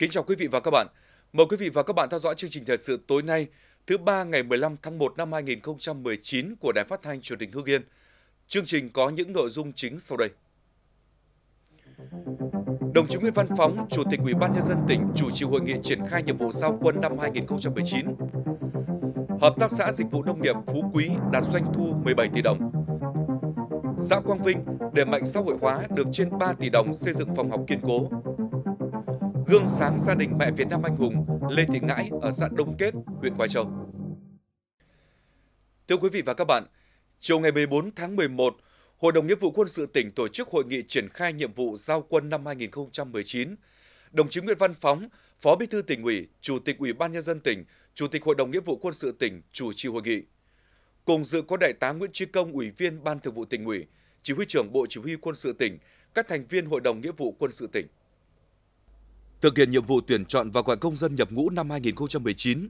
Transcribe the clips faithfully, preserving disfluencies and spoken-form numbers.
Kính chào quý vị và các bạn. Mời quý vị và các bạn theo dõi chương trình thời sự tối nay, thứ ba ngày mười lăm tháng một năm hai nghìn không trăm mười chín của Đài Phát thanh Truyền hình Hưng Yên. Chương trình có những nội dung chính sau đây. Đồng chí Nguyễn Văn Phóng, Chủ tịch Ủy ban Nhân dân tỉnh chủ trì hội nghị triển khai nhiệm vụ giao quân năm hai nghìn không trăm mười chín. Hợp tác xã dịch vụ nông nghiệp Phú Quý đạt doanh thu mười bảy tỷ đồng. Xã Quang Vinh đẩy mạnh xã hội hóa được trên ba tỷ đồng xây dựng phòng học kiên cố. Gương sáng gia đình mẹ Việt Nam anh hùng Lê Thị Ngãi ở xã Đông Kết, huyện Quai Châu. Thưa quý vị và các bạn, chiều ngày mười bốn tháng mười một, Hội đồng Nghĩa vụ Quân sự tỉnh tổ chức hội nghị triển khai nhiệm vụ giao quân năm hai nghìn không trăm mười chín. Đồng chí Nguyễn Văn Phóng, Phó Bí thư Tỉnh ủy, Chủ tịch Ủy ban Nhân dân tỉnh, Chủ tịch Hội đồng Nghĩa vụ Quân sự tỉnh chủ trì hội nghị. Cùng dự có Đại tá Nguyễn Chí Công, Ủy viên Ban Thường vụ Tỉnh ủy, Chỉ huy trưởng Bộ Chỉ huy Quân sự tỉnh, các thành viên Hội đồng Nghĩa vụ Quân sự tỉnh. Thực hiện nhiệm vụ tuyển chọn và gọi công dân nhập ngũ năm hai nghìn không trăm mười chín,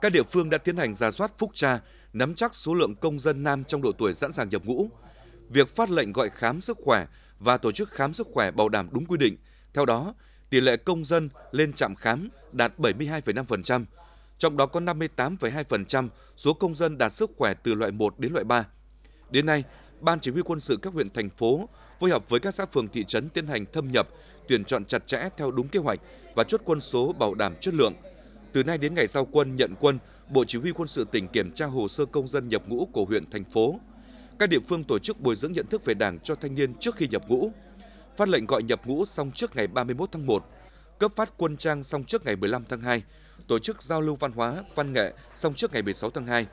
các địa phương đã tiến hành rà soát phúc tra, nắm chắc số lượng công dân nam trong độ tuổi sẵn sàng nhập ngũ. Việc phát lệnh gọi khám sức khỏe và tổ chức khám sức khỏe bảo đảm đúng quy định. Theo đó, tỷ lệ công dân lên trạm khám đạt bảy mươi hai phẩy năm phần trăm, trong đó có năm mươi tám phẩy hai phần trăm số công dân đạt sức khỏe từ loại một đến loại ba. Đến nay, Ban Chỉ huy Quân sự các huyện, thành phố phối hợp với các xã, phường, thị trấn tiến hành thâm nhập, tuyển chọn chặt chẽ theo đúng kế hoạch và chốt quân số bảo đảm chất lượng. Từ nay đến ngày giao quân nhận quân, Bộ Chỉ huy Quân sự tỉnh kiểm tra hồ sơ công dân nhập ngũ của huyện, thành phố. Các địa phương tổ chức bồi dưỡng nhận thức về Đảng cho thanh niên trước khi nhập ngũ, phát lệnh gọi nhập ngũ xong trước ngày ba mươi mốt tháng một, cấp phát quân trang xong trước ngày mười lăm tháng hai, tổ chức giao lưu văn hóa, văn nghệ xong trước ngày mười sáu tháng hai.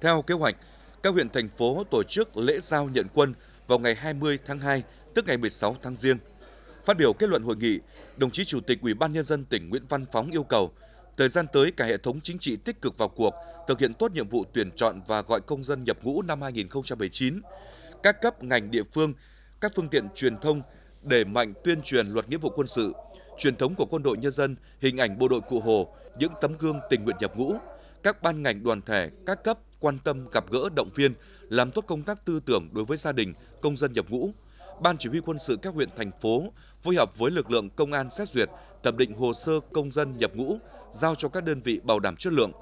Theo kế hoạch, các huyện, thành phố tổ chức lễ giao nhận quân vào ngày hai mươi tháng hai, tức ngày mười sáu tháng Giêng. Phát biểu kết luận hội nghị, đồng chí Chủ tịch Ủy ban Nhân dân tỉnh Nguyễn Văn Phóng yêu cầu thời gian tới cả hệ thống chính trị tích cực vào cuộc, thực hiện tốt nhiệm vụ tuyển chọn và gọi công dân nhập ngũ năm hai nghìn không trăm mười chín. Các cấp ngành địa phương, các phương tiện truyền thông đẩy mạnh tuyên truyền luật nghĩa vụ quân sự, truyền thống của quân đội nhân dân, hình ảnh bộ đội Cụ Hồ, những tấm gương tình nguyện nhập ngũ. Các ban ngành đoàn thể, các cấp quan tâm gặp gỡ động viên, làm tốt công tác tư tưởng đối với gia đình công dân nhập ngũ. Ban Chỉ huy Quân sự các huyện, thành phố phối hợp với lực lượng công an xét duyệt, thẩm định hồ sơ công dân nhập ngũ, giao cho các đơn vị bảo đảm chất lượng.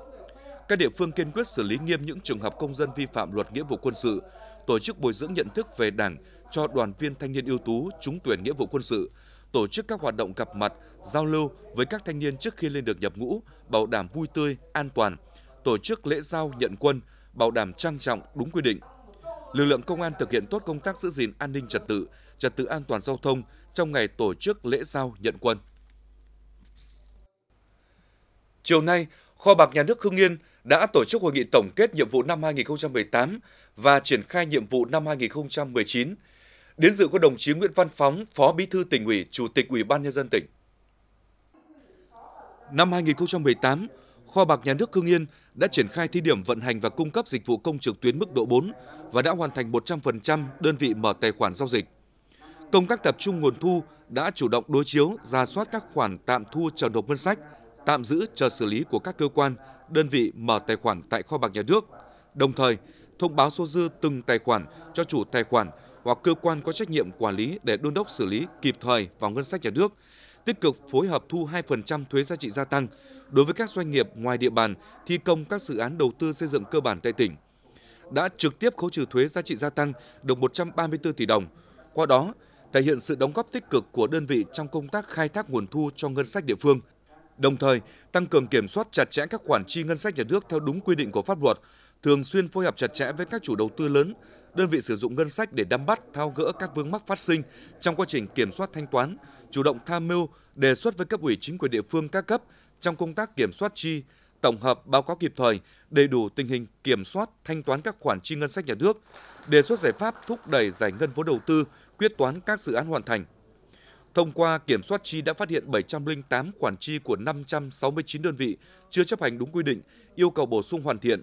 Các địa phương kiên quyết xử lý nghiêm những trường hợp công dân vi phạm luật nghĩa vụ quân sự, tổ chức bồi dưỡng nhận thức về Đảng cho đoàn viên thanh niên ưu tú trúng tuyển nghĩa vụ quân sự, tổ chức các hoạt động gặp mặt, giao lưu với các thanh niên trước khi lên đường nhập ngũ, bảo đảm vui tươi, an toàn, tổ chức lễ giao nhận quân, bảo đảm trang trọng, đúng quy định. Lực lượng công an thực hiện tốt công tác giữ gìn an ninh trật tự, trật tự an toàn giao thông trong ngày tổ chức lễ giao nhận quân. Chiều nay, Kho Bạc Nhà nước Hưng Yên đã tổ chức hội nghị tổng kết nhiệm vụ năm hai nghìn không trăm mười tám và triển khai nhiệm vụ năm hai nghìn không trăm mười chín. Đến dự có đồng chí Nguyễn Văn Phóng, Phó Bí thư Tỉnh ủy, Chủ tịch Ủy ban Nhân dân tỉnh. Năm hai nghìn không trăm mười tám, Kho Bạc Nhà nước Hưng Yên đã triển khai thí điểm vận hành và cung cấp dịch vụ công trực tuyến mức độ bốn và đã hoàn thành một trăm phần trăm đơn vị mở tài khoản giao dịch. Công tác tập trung nguồn thu đã chủ động đối chiếu, rà soát các khoản tạm thu chờ nộp ngân sách, tạm giữ chờ xử lý của các cơ quan, đơn vị mở tài khoản tại Kho Bạc Nhà nước, đồng thời thông báo số dư từng tài khoản cho chủ tài khoản hoặc cơ quan có trách nhiệm quản lý để đôn đốc xử lý kịp thời vào ngân sách nhà nước, tích cực phối hợp thu hai phần trăm thuế giá trị gia tăng đối với các doanh nghiệp ngoài địa bàn thi công các dự án đầu tư xây dựng cơ bản tại tỉnh. Đã trực tiếp khấu trừ thuế giá trị gia tăng được một trăm ba mươi tư tỷ đồng, qua đó thể hiện sự đóng góp tích cực của đơn vị trong công tác khai thác nguồn thu cho ngân sách địa phương, đồng thời tăng cường kiểm soát chặt chẽ các khoản chi ngân sách nhà nước theo đúng quy định của pháp luật, thường xuyên phối hợp chặt chẽ với các chủ đầu tư lớn, đơn vị sử dụng ngân sách để nắm bắt, tháo gỡ các vướng mắc phát sinh trong quá trình kiểm soát thanh toán, chủ động tham mưu, đề xuất với cấp ủy chính quyền địa phương các cấp trong công tác kiểm soát chi, tổng hợp báo cáo kịp thời, đầy đủ tình hình kiểm soát thanh toán các khoản chi ngân sách nhà nước, đề xuất giải pháp thúc đẩy giải ngân vốn đầu tư, quyết toán các dự án hoàn thành. Thông qua kiểm soát chi đã phát hiện bảy trăm lẻ tám khoản chi của năm trăm sáu mươi chín đơn vị chưa chấp hành đúng quy định, yêu cầu bổ sung hoàn thiện.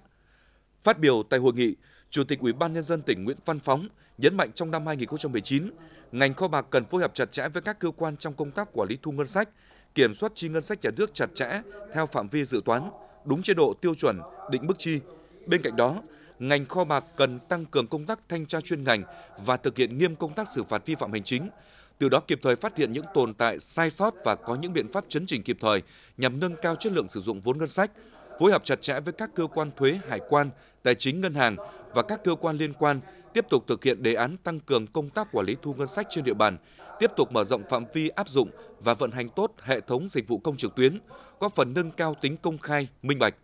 Phát biểu tại hội nghị, Chủ tịch Ủy ban Nhân dân tỉnh Nguyễn Văn Phóng nhấn mạnh trong năm hai nghìn không trăm mười chín, ngành kho bạc cần phối hợp chặt chẽ với các cơ quan trong công tác quản lý thu ngân sách, kiểm soát chi ngân sách nhà nước chặt chẽ theo phạm vi dự toán, đúng chế độ tiêu chuẩn, định mức chi. Bên cạnh đó, ngành kho bạc cần tăng cường công tác thanh tra chuyên ngành và thực hiện nghiêm công tác xử phạt vi phạm hành chính, từ đó kịp thời phát hiện những tồn tại sai sót và có những biện pháp chấn chỉnh kịp thời nhằm nâng cao chất lượng sử dụng vốn ngân sách, phối hợp chặt chẽ với các cơ quan thuế, hải quan, tài chính, ngân hàng và các cơ quan liên quan, tiếp tục thực hiện đề án tăng cường công tác quản lý thu ngân sách trên địa bàn, tiếp tục mở rộng phạm vi áp dụng và vận hành tốt hệ thống dịch vụ công trực tuyến, góp phần nâng cao tính công khai, minh bạch.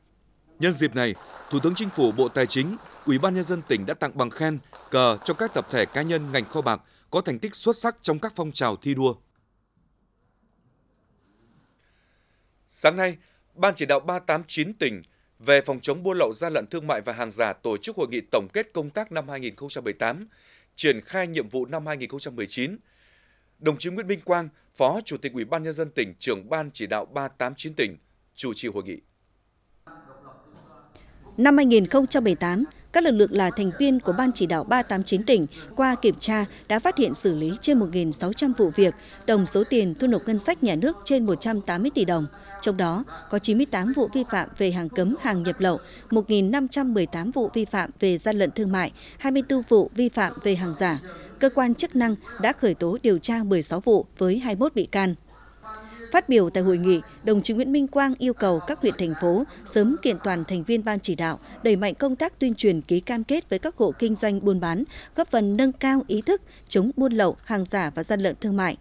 Nhân dịp này, Thủ tướng Chính phủ, Bộ Tài chính, Ủy ban Nhân dân tỉnh đã tặng bằng khen, cờ cho các tập thể cá nhân ngành kho bạc có thành tích xuất sắc trong các phong trào thi đua. Sáng nay, Ban chỉ đạo ba tám chín tỉnh về phòng chống buôn lậu, gian lận thương mại và hàng giả tổ chức hội nghị tổng kết công tác năm hai nghìn không trăm mười tám, triển khai nhiệm vụ năm hai nghìn không trăm mười chín. Đồng chí Nguyễn Minh Quang, Phó Chủ tịch Ủy ban Nhân dân tỉnh, trưởng Ban chỉ đạo ba tám chín tỉnh, chủ trì hội nghị. Năm hai nghìn không trăm mười tám, các lực lượng là thành viên của Ban chỉ đạo ba tám chín tỉnh qua kiểm tra đã phát hiện xử lý trên một nghìn sáu trăm vụ việc, tổng số tiền thu nộp ngân sách nhà nước trên một trăm tám mươi tỷ đồng. Trong đó có chín mươi tám vụ vi phạm về hàng cấm, hàng nhập lậu, một nghìn năm trăm mười tám vụ vi phạm về gian lận thương mại, hai mươi tư vụ vi phạm về hàng giả. Cơ quan chức năng đã khởi tố điều tra mười sáu vụ với hai mươi mốt bị can. Phát biểu tại hội nghị, đồng chí Nguyễn Minh Quang yêu cầu các huyện, thành phố sớm kiện toàn thành viên ban chỉ đạo, đẩy mạnh công tác tuyên truyền ký cam kết với các hộ kinh doanh buôn bán, góp phần nâng cao ý thức chống buôn lậu, hàng giả và gian lận thương mại.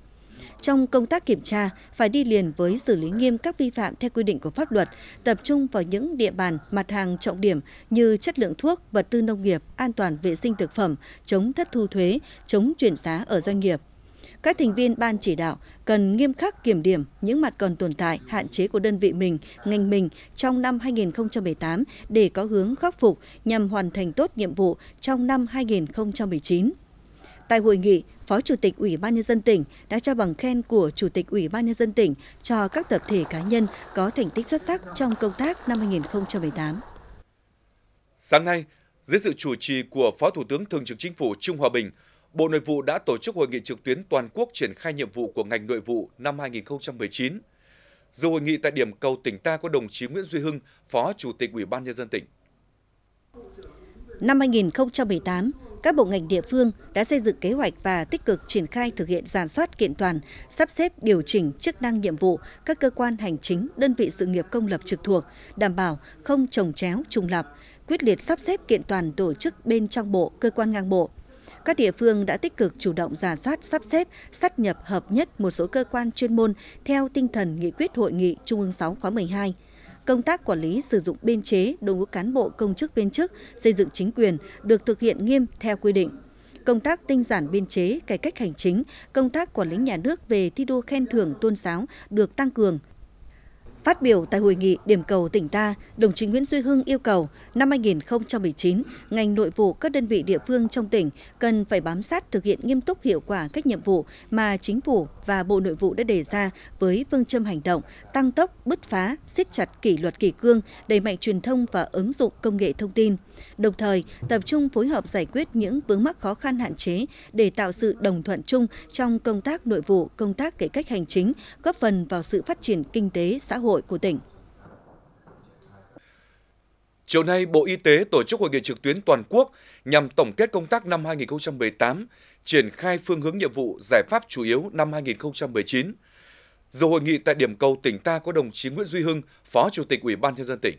Trong công tác kiểm tra, phải đi liền với xử lý nghiêm các vi phạm theo quy định của pháp luật, tập trung vào những địa bàn, mặt hàng trọng điểm như chất lượng thuốc, vật tư nông nghiệp, an toàn vệ sinh thực phẩm, chống thất thu thuế, chống chuyển giá ở doanh nghiệp. Các thành viên ban chỉ đạo cần nghiêm khắc kiểm điểm những mặt còn tồn tại, hạn chế của đơn vị mình, ngành mình trong năm hai nghìn không trăm mười tám để có hướng khắc phục nhằm hoàn thành tốt nhiệm vụ trong năm hai nghìn không trăm mười chín. Tại hội nghị, Phó Chủ tịch Ủy ban Nhân dân tỉnh đã trao bằng khen của Chủ tịch Ủy ban Nhân dân tỉnh cho các tập thể cá nhân có thành tích xuất sắc trong công tác năm hai nghìn không trăm mười tám. Sáng nay, dưới sự chủ trì của Phó Thủ tướng Thường trực Chính phủ Trương Hòa Bình, Bộ Nội vụ đã tổ chức hội nghị trực tuyến toàn quốc triển khai nhiệm vụ của ngành nội vụ năm hai nghìn không trăm mười chín. Dự hội nghị tại điểm cầu tỉnh ta có đồng chí Nguyễn Duy Hưng, Phó Chủ tịch Ủy ban Nhân dân tỉnh. Năm hai nghìn không trăm mười tám, các bộ ngành địa phương đã xây dựng kế hoạch và tích cực triển khai thực hiện rà soát, kiện toàn, sắp xếp, điều chỉnh chức năng nhiệm vụ các cơ quan hành chính, đơn vị sự nghiệp công lập trực thuộc, đảm bảo không chồng chéo, trùng lặp, quyết liệt sắp xếp kiện toàn tổ chức bên trong bộ, cơ quan ngang bộ. Các địa phương đã tích cực chủ động rà soát, sắp xếp, sáp nhập, hợp nhất một số cơ quan chuyên môn theo tinh thần nghị quyết hội nghị Trung ương sáu khóa mười hai. Công tác quản lý sử dụng biên chế, đội ngũ cán bộ, công chức viên chức, xây dựng chính quyền được thực hiện nghiêm theo quy định. Công tác tinh giản biên chế, cải cách hành chính, công tác quản lý nhà nước về thi đua khen thưởng tôn giáo được tăng cường. Phát biểu tại hội nghị điểm cầu tỉnh ta, đồng chí Nguyễn Duy Hưng yêu cầu năm hai nghìn không trăm mười chín, ngành nội vụ các đơn vị địa phương trong tỉnh cần phải bám sát thực hiện nghiêm túc hiệu quả các nhiệm vụ mà Chính phủ và Bộ Nội vụ đã đề ra với phương châm hành động, tăng tốc, bứt phá, siết chặt kỷ luật kỷ cương, đẩy mạnh truyền thông và ứng dụng công nghệ thông tin. Đồng thời, tập trung phối hợp giải quyết những vướng mắc, khó khăn, hạn chế để tạo sự đồng thuận chung trong công tác nội vụ, công tác cải cách hành chính, góp phần vào sự phát triển kinh tế, xã hội của tỉnh. Chiều nay, Bộ Y tế tổ chức hội nghị trực tuyến toàn quốc nhằm tổng kết công tác năm hai nghìn không trăm mười tám, triển khai phương hướng nhiệm vụ, giải pháp chủ yếu năm hai nghìn không trăm mười chín. Dự hội nghị tại điểm cầu tỉnh ta có đồng chí Nguyễn Duy Hưng, Phó Chủ tịch Ủy ban Nhân dân tỉnh.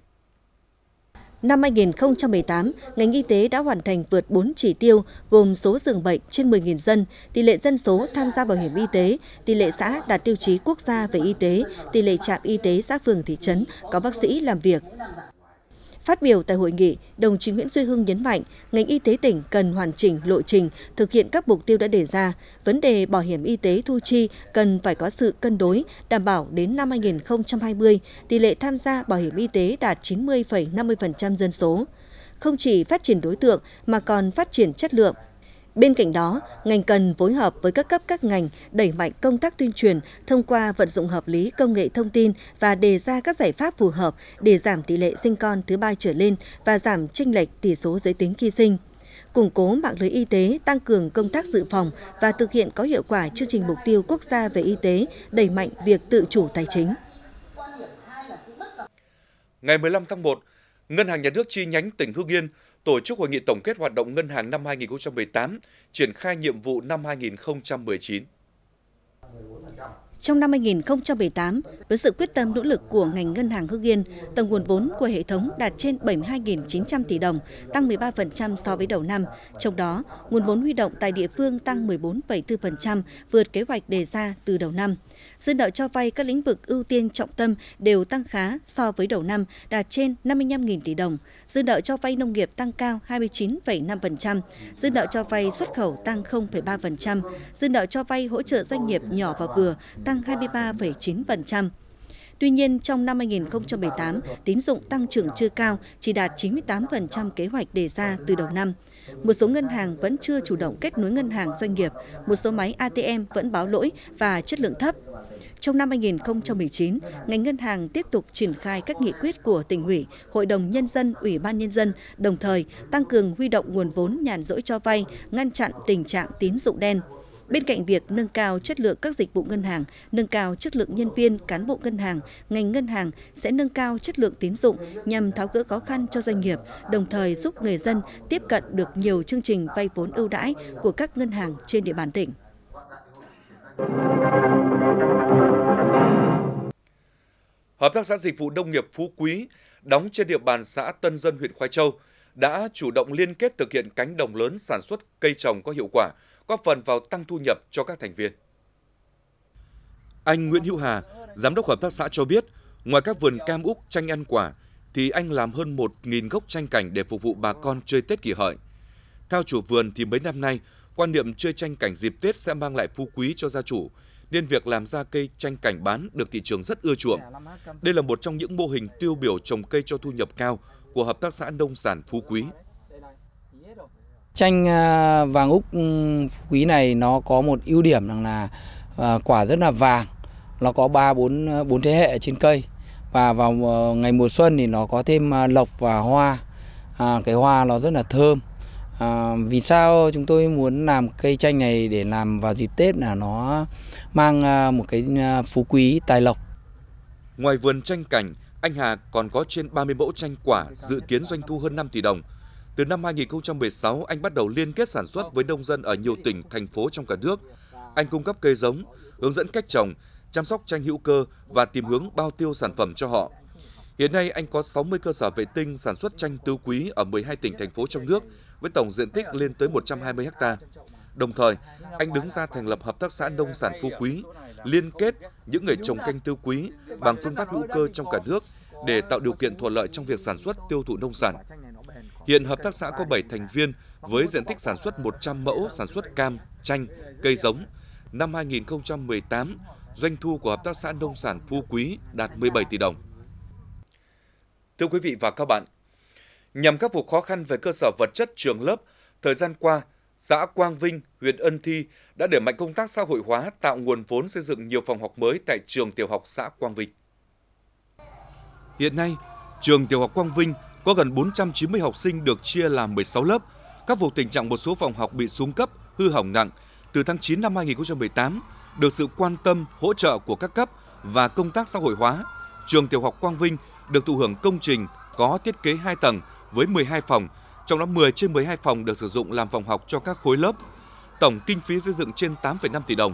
Năm hai nghìn không trăm mười tám, ngành y tế đã hoàn thành vượt bốn chỉ tiêu gồm số giường bệnh trên mười nghìn dân, tỷ lệ dân số tham gia bảo hiểm y tế, tỷ lệ xã đạt tiêu chí quốc gia về y tế, tỷ lệ trạm y tế xã phường thị trấn có bác sĩ làm việc. Phát biểu tại hội nghị, đồng chí Nguyễn Duy Hưng nhấn mạnh, ngành y tế tỉnh cần hoàn chỉnh lộ trình thực hiện các mục tiêu đã đề ra. Vấn đề bảo hiểm y tế thu chi cần phải có sự cân đối, đảm bảo đến năm hai nghìn không trăm hai mươi, tỷ lệ tham gia bảo hiểm y tế đạt chín mươi phẩy năm mươi phần trăm dân số. Không chỉ phát triển đối tượng mà còn phát triển chất lượng. Bên cạnh đó, ngành cần phối hợp với các cấp các ngành đẩy mạnh công tác tuyên truyền thông qua vận dụng hợp lý công nghệ thông tin và đề ra các giải pháp phù hợp để giảm tỷ lệ sinh con thứ ba trở lên và giảm chênh lệch tỷ số giới tính khi sinh. Củng cố mạng lưới y tế, tăng cường công tác dự phòng và thực hiện có hiệu quả chương trình mục tiêu quốc gia về y tế, đẩy mạnh việc tự chủ tài chính. Ngày mười lăm tháng một, Ngân hàng Nhà nước chi nhánh tỉnh Hưng Yên tổ chức hội nghị tổng kết hoạt động ngân hàng năm hai nghìn không trăm mười tám, triển khai nhiệm vụ năm hai nghìn không trăm mười chín. Trong năm hai nghìn không trăm mười tám, với sự quyết tâm nỗ lực của ngành ngân hàng Hưng Yên, tổng nguồn vốn của hệ thống đạt trên bảy mươi hai nghìn chín trăm tỷ đồng, tăng mười ba phần trăm so với đầu năm. Trong đó, nguồn vốn huy động tại địa phương tăng mười bốn phẩy bốn phần trăm, vượt kế hoạch đề ra từ đầu năm. Dư nợ cho vay các lĩnh vực ưu tiên trọng tâm đều tăng khá so với đầu năm, đạt trên năm mươi lăm nghìn tỷ đồng. Dư nợ cho vay nông nghiệp tăng cao hai mươi chín phẩy năm phần trăm, dư nợ cho vay xuất khẩu tăng không phẩy ba phần trăm, dư nợ cho vay hỗ trợ doanh nghiệp nhỏ và vừa tăng hai mươi ba phẩy chín phần trăm. Tuy nhiên, trong năm hai nghìn không trăm mười tám, tín dụng tăng trưởng chưa cao, chỉ đạt chín mươi tám phần trăm kế hoạch đề ra từ đầu năm. Một số ngân hàng vẫn chưa chủ động kết nối ngân hàng doanh nghiệp, một số máy a tê em vẫn báo lỗi và chất lượng thấp. Trong năm hai nghìn không trăm mười chín, ngành ngân hàng tiếp tục triển khai các nghị quyết của Tỉnh ủy, Hội đồng Nhân dân, Ủy ban Nhân dân, đồng thời tăng cường huy động nguồn vốn nhàn rỗi cho vay, ngăn chặn tình trạng tín dụng đen. Bên cạnh việc nâng cao chất lượng các dịch vụ ngân hàng, nâng cao chất lượng nhân viên, cán bộ ngân hàng, ngành ngân hàng sẽ nâng cao chất lượng tín dụng nhằm tháo gỡ khó khăn cho doanh nghiệp, đồng thời giúp người dân tiếp cận được nhiều chương trình vay vốn ưu đãi của các ngân hàng trên địa bàn tỉnh. Hợp tác xã dịch vụ nông nghiệp Phú Quý đóng trên địa bàn xã Tân Dân, huyện Khoai Châu đã chủ động liên kết thực hiện cánh đồng lớn sản xuất cây trồng có hiệu quả, góp phần vào tăng thu nhập cho các thành viên. Anh Nguyễn Hữu Hà, giám đốc hợp tác xã cho biết, ngoài các vườn cam úc, chanh ăn quả, thì anh làm hơn một nghìn gốc chanh cảnh để phục vụ bà con chơi Tết Kỷ Hợi. Theo chủ vườn thì mấy năm nay, quan niệm chơi chanh cảnh dịp Tết sẽ mang lại phú quý cho gia chủ, nên việc làm ra cây chanh cảnh bán được thị trường rất ưa chuộng. Đây là một trong những mô hình tiêu biểu trồng cây cho thu nhập cao của Hợp tác xã Nông sản Phú Quý. Chanh vàng úc Phú Quý này nó có một ưu điểm rằng là quả rất là vàng, nó có ba bốn thế hệ trên cây, và vào ngày mùa xuân thì nó có thêm lộc và hoa, à, cái hoa nó rất là thơm. À, vì sao chúng tôi muốn làm cây chanh này để làm vào dịp Tết là nó mang một cái phú quý tài lộc. Ngoài vườn chanh cảnh, anh Hà còn có trên ba mươi mẫu chanh quả, dự kiến doanh thu hơn năm tỷ đồng. Từ năm hai nghìn không trăm mười sáu, anh bắt đầu liên kết sản xuất với nông dân ở nhiều tỉnh, thành phố trong cả nước. Anh cung cấp cây giống, hướng dẫn cách trồng, chăm sóc chanh hữu cơ và tìm hướng bao tiêu sản phẩm cho họ. Hiện nay, anh có sáu mươi cơ sở vệ tinh sản xuất chanh tứ quý ở mười hai tỉnh, thành phố trong nước, với tổng diện tích lên tới một trăm hai mươi ha. Đồng thời, anh đứng ra thành lập Hợp tác xã Nông sản Phú Quý, liên kết những người trồng canh tứ quý bằng phương pháp hữu cơ trong cả nước để tạo điều kiện thuận lợi trong việc sản xuất tiêu thụ nông sản. Hiện hợp tác xã có bảy thành viên với diện tích sản xuất một trăm mẫu sản xuất cam, chanh, cây giống. Năm hai nghìn không trăm mười tám, doanh thu của Hợp tác xã Nông sản Phú Quý đạt mười bảy tỷ đồng. Thưa quý vị và các bạn, nhằm khắc phục khó khăn về cơ sở vật chất trường lớp, thời gian qua, xã Quang Vinh, huyện Ân Thi đã đẩy mạnh công tác xã hội hóa, tạo nguồn vốn xây dựng nhiều phòng học mới tại trường tiểu học xã Quang Vinh. Hiện nay, trường tiểu học Quang Vinh có gần bốn trăm chín mươi học sinh được chia làm mười sáu lớp, khắc phục tình trạng một số phòng học bị xuống cấp, hư hỏng nặng. Từ tháng chín năm hai nghìn không trăm mười tám, được sự quan tâm, hỗ trợ của các cấp và công tác xã hội hóa, trường tiểu học Quang Vinh được thụ hưởng công trình có thiết kế hai tầng với mười hai phòng, trong đó mười trên mười hai phòng được sử dụng làm phòng học cho các khối lớp. Tổng kinh phí xây dựng trên tám phẩy năm tỷ đồng.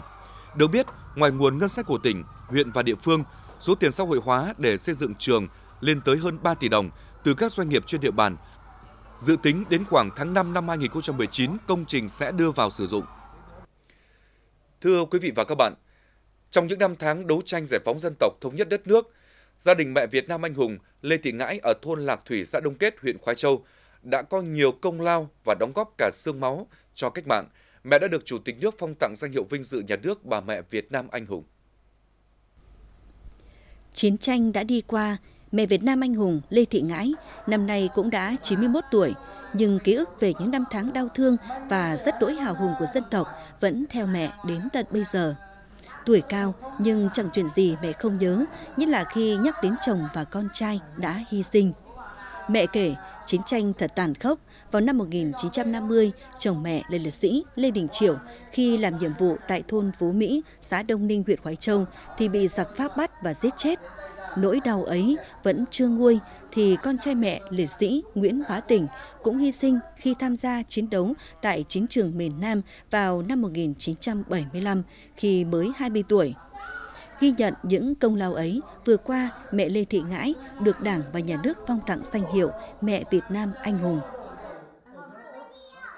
Được biết, ngoài nguồn ngân sách của tỉnh, huyện và địa phương, số tiền xã hội hóa để xây dựng trường lên tới hơn ba tỷ đồng từ các doanh nghiệp trên địa bàn. Dự tính đến khoảng tháng năm năm hai nghìn không trăm mười chín, công trình sẽ đưa vào sử dụng. Thưa quý vị và các bạn, trong những năm tháng đấu tranh giải phóng dân tộc, thống nhất đất nước, gia đình mẹ Việt Nam anh hùng Lê Thị Ngãi ở thôn Lạc Thủy, xã Đông Kết, huyện Khoái Châu đã có nhiều công lao và đóng góp cả xương máu cho cách mạng. Mẹ đã được Chủ tịch nước phong tặng danh hiệu vinh dự nhà nước bà mẹ Việt Nam anh hùng. Chiến tranh đã đi qua, mẹ Việt Nam anh hùng Lê Thị Ngãi năm nay cũng đã chín mươi mốt tuổi, nhưng ký ức về những năm tháng đau thương và rất đỗi hào hùng của dân tộc vẫn theo mẹ đến tận bây giờ. Tuổi cao nhưng chẳng chuyện gì mẹ không nhớ, nhất là khi nhắc đến chồng và con trai đã hy sinh. Mẹ kể, chiến tranh thật tàn khốc. Vào năm một nghìn chín trăm năm mươi, chồng mẹ là liệt sĩ Lê Đình Triệu khi làm nhiệm vụ tại thôn Phú Mỹ, xã Đông Ninh, huyện Khoái Châu thì bị giặc Pháp bắt và giết chết. Nỗi đau ấy vẫn chưa nguôi, thì con trai mẹ liệt sĩ Nguyễn Hóa Tỉnh cũng hy sinh khi tham gia chiến đấu tại chiến trường miền Nam vào năm một nghìn chín trăm bảy mươi lăm khi mới hai mươi tuổi. Ghi nhận những công lao ấy, vừa qua mẹ Lê Thị Ngãi được Đảng và Nhà nước phong tặng danh hiệu Mẹ Việt Nam Anh Hùng.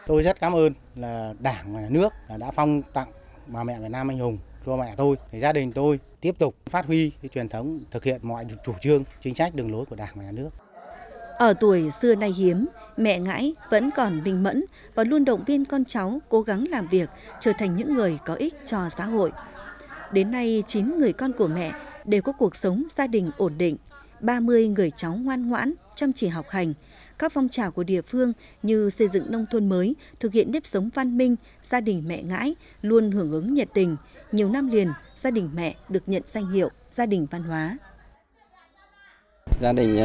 Tôi rất cảm ơn là Đảng và Nhà nước đã phong tặng bà mẹ Việt Nam Anh Hùng cho mẹ tôi. Thì gia đình tôi tiếp tục phát huy cái truyền thống thực hiện mọi chủ trương, chính sách, đường lối của Đảng và Nhà nước. Ở tuổi xưa nay hiếm, mẹ Ngãi vẫn còn minh mẫn và luôn động viên con cháu cố gắng làm việc, trở thành những người có ích cho xã hội. Đến nay, chín người con của mẹ đều có cuộc sống gia đình ổn định, ba mươi người cháu ngoan ngoãn, chăm chỉ học hành. Các phong trào của địa phương như xây dựng nông thôn mới, thực hiện nếp sống văn minh, gia đình mẹ Ngãi luôn hưởng ứng nhiệt tình. Nhiều năm liền, gia đình mẹ được nhận danh hiệu gia đình văn hóa. Gia đình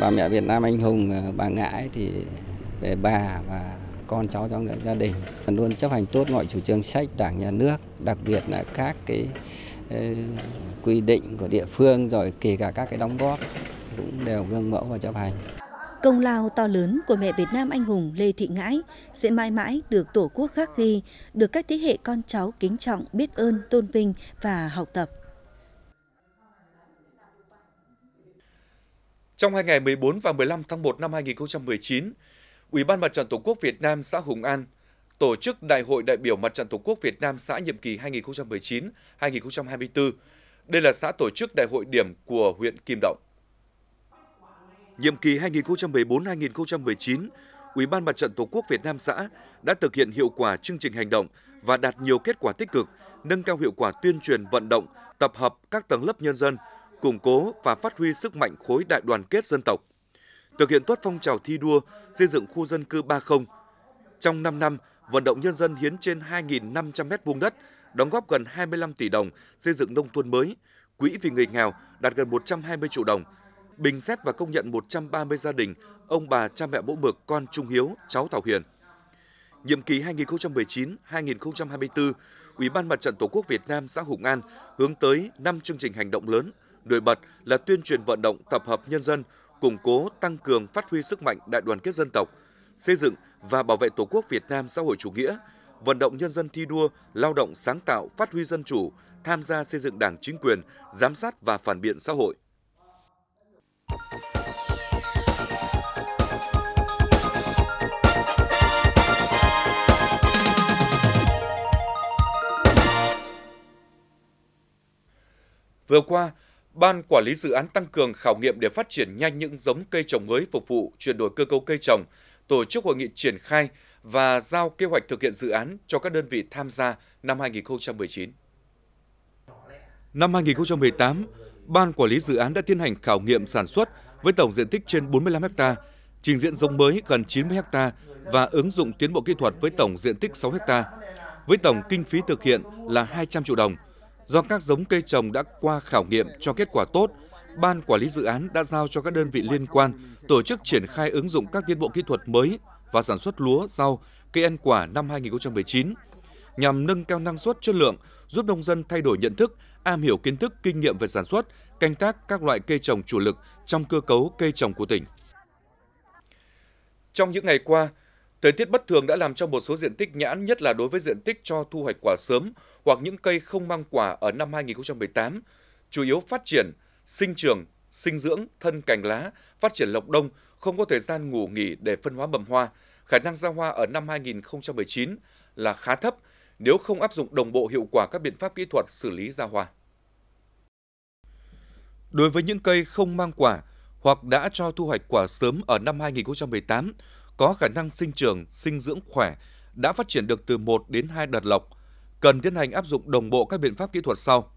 bà mẹ Việt Nam Anh Hùng, bà Ngãi thì về bà và con cháu trong gia đình luôn chấp hành tốt mọi chủ trương sách Đảng, Nhà nước, đặc biệt là các cái quy định của địa phương, rồi kể cả các cái đóng góp cũng đều gương mẫu và chấp hành. Công lao to lớn của mẹ Việt Nam Anh Hùng Lê Thị Ngãi sẽ mãi mãi được Tổ quốc khắc ghi, được các thế hệ con cháu kính trọng, biết ơn, tôn vinh và học tập. Trong hai ngày mười bốn và mười lăm tháng một năm hai nghìn không trăm mười chín, Ủy ban Mặt trận Tổ quốc Việt Nam xã Hùng An tổ chức Đại hội đại biểu Mặt trận Tổ quốc Việt Nam xã nhiệm kỳ hai nghìn không trăm mười chín đến hai nghìn không trăm hai mươi tư. Đây là xã tổ chức đại hội điểm của huyện Kim Động. Nhiệm kỳ hai nghìn không trăm mười bốn đến hai nghìn không trăm mười chín, Ủy ban Mặt trận Tổ quốc Việt Nam xã đã thực hiện hiệu quả chương trình hành động và đạt nhiều kết quả tích cực, nâng cao hiệu quả tuyên truyền vận động, tập hợp các tầng lớp nhân dân, củng cố và phát huy sức mạnh khối đại đoàn kết dân tộc, thực hiện tốt phong trào thi đua xây dựng khu dân cư ba không. Trong năm năm, vận động nhân dân hiến trên hai nghìn năm trăm mét vuông đất, đóng góp gần hai mươi lăm tỷ đồng xây dựng nông thôn mới, quỹ vì người nghèo đạt gần một trăm hai mươi triệu đồng. Bình xét và công nhận một trăm ba mươi gia đình, ông bà cha mẹ mẫu mực, con trung hiếu, cháu Thảo Hiền. Nhiệm kỳ hai nghìn không trăm mười chín đến hai nghìn không trăm hai mươi tư, Ủy ban Mặt trận Tổ quốc Việt Nam xã Hùng An hướng tới năm chương trình hành động lớn, nổi bật là tuyên truyền vận động tập hợp nhân dân, củng cố, tăng cường, phát huy sức mạnh đại đoàn kết dân tộc, xây dựng và bảo vệ Tổ quốc Việt Nam xã hội chủ nghĩa, vận động nhân dân thi đua, lao động sáng tạo, phát huy dân chủ, tham gia xây dựng Đảng, chính quyền, giám sát và phản biện xã hội. Vừa qua, Ban Quản lý Dự án Tăng cường khảo nghiệm để phát triển nhanh những giống cây trồng mới phục vụ chuyển đổi cơ cấu cây trồng, tổ chức hội nghị triển khai và giao kế hoạch thực hiện dự án cho các đơn vị tham gia năm hai nghìn không trăm mười chín. Năm hai nghìn không trăm mười tám, Ban Quản lý Dự án đã tiến hành khảo nghiệm sản xuất với tổng diện tích trên bốn mươi lăm héc ta, trình diễn giống mới gần chín mươi héc ta và ứng dụng tiến bộ kỹ thuật với tổng diện tích sáu héc ta, với tổng kinh phí thực hiện là hai trăm triệu đồng. Do các giống cây trồng đã qua khảo nghiệm cho kết quả tốt, Ban Quản lý Dự án đã giao cho các đơn vị liên quan tổ chức triển khai ứng dụng các tiến bộ kỹ thuật mới và sản xuất lúa, rau, cây ăn quả năm hai nghìn không trăm mười chín, nhằm nâng cao năng suất, chất lượng, giúp nông dân thay đổi nhận thức, am hiểu kiến thức, kinh nghiệm về sản xuất, canh tác các loại cây trồng chủ lực trong cơ cấu cây trồng của tỉnh. Trong những ngày qua, thời tiết bất thường đã làm cho một số diện tích nhãn, nhất là đối với diện tích cho thu hoạch quả sớm hoặc những cây không mang quả ở năm hai nghìn không trăm mười tám, chủ yếu phát triển, sinh trưởng, sinh dưỡng, thân cành lá, phát triển lộc đông, không có thời gian ngủ nghỉ để phân hóa mầm hoa. Khả năng ra hoa ở năm hai nghìn không trăm mười chín là khá thấp nếu không áp dụng đồng bộ hiệu quả các biện pháp kỹ thuật xử lý ra hoa. Đối với những cây không mang quả hoặc đã cho thu hoạch quả sớm ở năm hai nghìn không trăm mười tám, có khả năng sinh trưởng, sinh dưỡng khỏe, đã phát triển được từ một đến hai đợt lộc, cần tiến hành áp dụng đồng bộ các biện pháp kỹ thuật sau.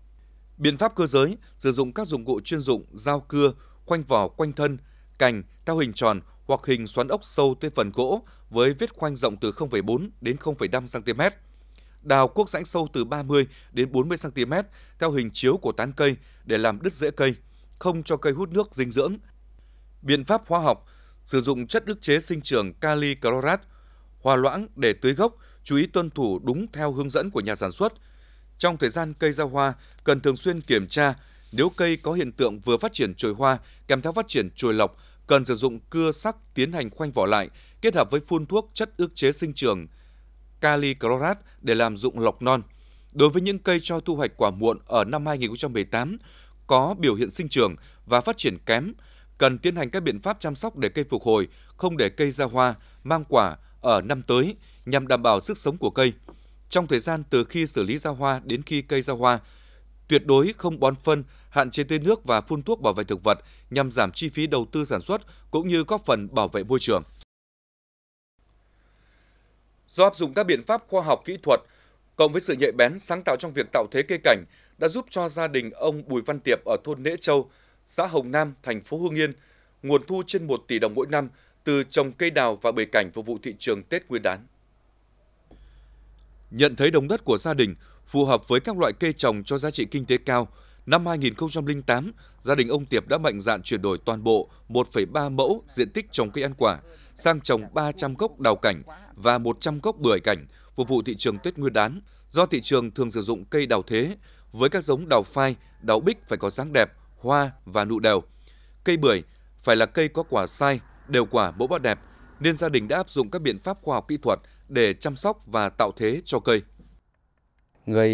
Biện pháp cơ giới, sử dụng các dụng cụ chuyên dụng, dao cưa, khoanh vỏ quanh thân, cành theo hình tròn hoặc hình xoắn ốc sâu tới phần gỗ với vết khoanh rộng từ không phẩy bốn đến không phẩy năm xăng ti mét. Đào cuốc rãnh sâu từ ba mươi đến bốn mươi xăng ti mét theo hình chiếu của tán cây để làm đứt rễ cây, không cho cây hút nước dinh dưỡng. Biện pháp hóa học, sử dụng chất ức chế sinh trưởng kali clorat, hòa loãng để tưới gốc, chú ý tuân thủ đúng theo hướng dẫn của nhà sản xuất. Trong thời gian cây ra hoa, cần thường xuyên kiểm tra nếu cây có hiện tượng vừa phát triển chồi hoa kèm theo phát triển chồi lọc, cần sử dụng cưa sắt tiến hành khoanh vỏ lại, kết hợp với phun thuốc chất ức chế sinh trưởng kali chlorat để làm rụng lọc non. Đối với những cây cho thu hoạch quả muộn ở năm hai nghìn không trăm mười tám có biểu hiện sinh trưởng và phát triển kém, cần tiến hành các biện pháp chăm sóc để cây phục hồi, không để cây ra hoa, mang quả ở năm tới nhằm đảm bảo sức sống của cây. Trong thời gian từ khi xử lý ra hoa đến khi cây ra hoa, tuyệt đối không bón phân, hạn chế tưới nước và phun thuốc bảo vệ thực vật nhằm giảm chi phí đầu tư sản xuất cũng như góp phần bảo vệ môi trường. Do áp dụng các biện pháp khoa học kỹ thuật, cộng với sự nhạy bén sáng tạo trong việc tạo thế cây cảnh, đã giúp cho gia đình ông Bùi Văn Tiệp ở thôn Nễ Châu, xã Hồng Nam, thành phố Hưng Yên, nguồn thu trên một tỷ đồng mỗi năm từ trồng cây đào và bưởi cảnh phục vụ thị trường Tết Nguyên đán. Nhận thấy đồng đất của gia đình phù hợp với các loại cây trồng cho giá trị kinh tế cao, năm hai nghìn không trăm lẻ tám, gia đình ông Tiệp đã mạnh dạn chuyển đổi toàn bộ một phẩy ba mẫu diện tích trồng cây ăn quả sang trồng ba trăm gốc đào cảnh và một trăm gốc bưởi cảnh phục vụ thị trường Tết Nguyên đán. Do thị trường thường sử dụng cây đào thế với các giống đào phai, đào bích phải có dáng đẹp, hoa và nụ đều. Cây bưởi phải là cây có quả sai, đều quả, mẫu bát đẹp, nên gia đình đã áp dụng các biện pháp khoa học kỹ thuật để chăm sóc và tạo thế cho cây. Người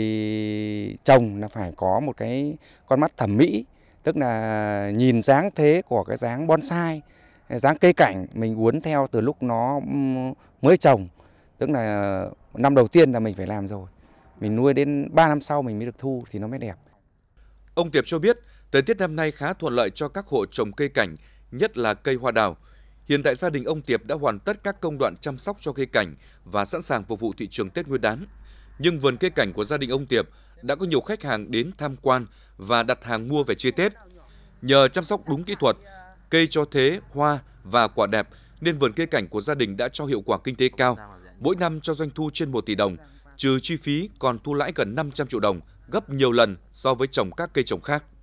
trồng là phải có một cái con mắt thẩm mỹ, tức là nhìn dáng thế của cái dáng bonsai, dáng cây cảnh mình uốn theo từ lúc nó mới trồng, tức là năm đầu tiên là mình phải làm rồi. Mình nuôi đến ba năm sau mình mới được thu thì nó mới đẹp. Ông Tiệp cho biết, thời tiết năm nay khá thuận lợi cho các hộ trồng cây cảnh, nhất là cây hoa đào. Hiện tại gia đình ông Tiệp đã hoàn tất các công đoạn chăm sóc cho cây cảnh và sẵn sàng phục vụ thị trường Tết Nguyên đán. Nhưng vườn cây cảnh của gia đình ông Tiệp đã có nhiều khách hàng đến tham quan và đặt hàng mua về chơi Tết. Nhờ chăm sóc đúng kỹ thuật, cây cho thế, hoa và quả đẹp nên vườn cây cảnh của gia đình đã cho hiệu quả kinh tế cao, mỗi năm cho doanh thu trên một tỷ đồng, trừ chi phí còn thu lãi gần năm trăm triệu đồng, gấp nhiều lần so với trồng các cây trồng khác.